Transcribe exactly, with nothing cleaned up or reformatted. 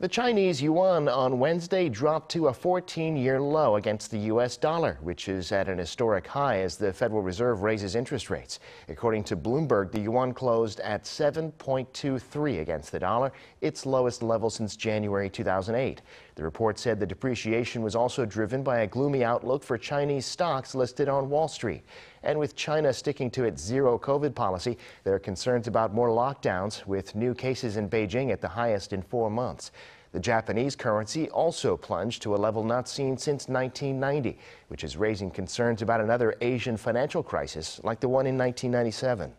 The Chinese yuan on Wednesday dropped to a fourteen-year low against the U S dollar, which is at an historic high as the Federal Reserve raises interest rates. According to Bloomberg, the yuan closed at seven point two three against the dollar, its lowest level since January two thousand eight. The report said the depreciation was also driven by a gloomy outlook for Chinese stocks listed on Wall Street. And with China sticking to its zero-COVID policy, there are concerns about more lockdowns, with new cases in Beijing at the highest in four months. The Japanese currency also plunged to a level not seen since nineteen ninety, which is raising concerns about another Asian financial crisis like the one in nineteen ninety-seven.